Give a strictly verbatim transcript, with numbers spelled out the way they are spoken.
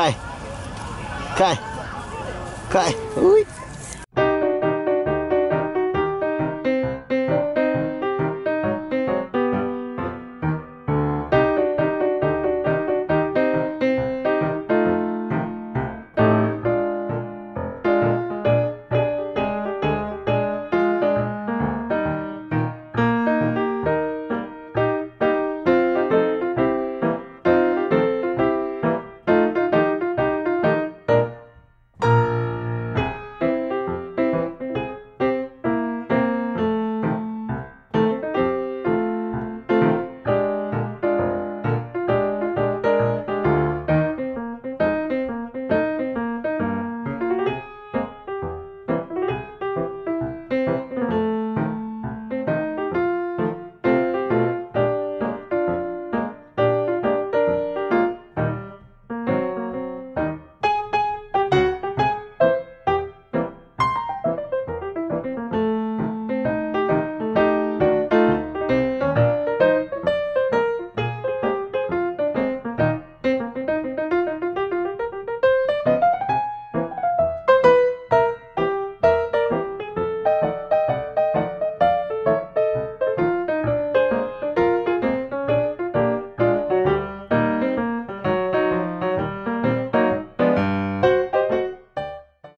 Kai. Kai. Kai. Ui.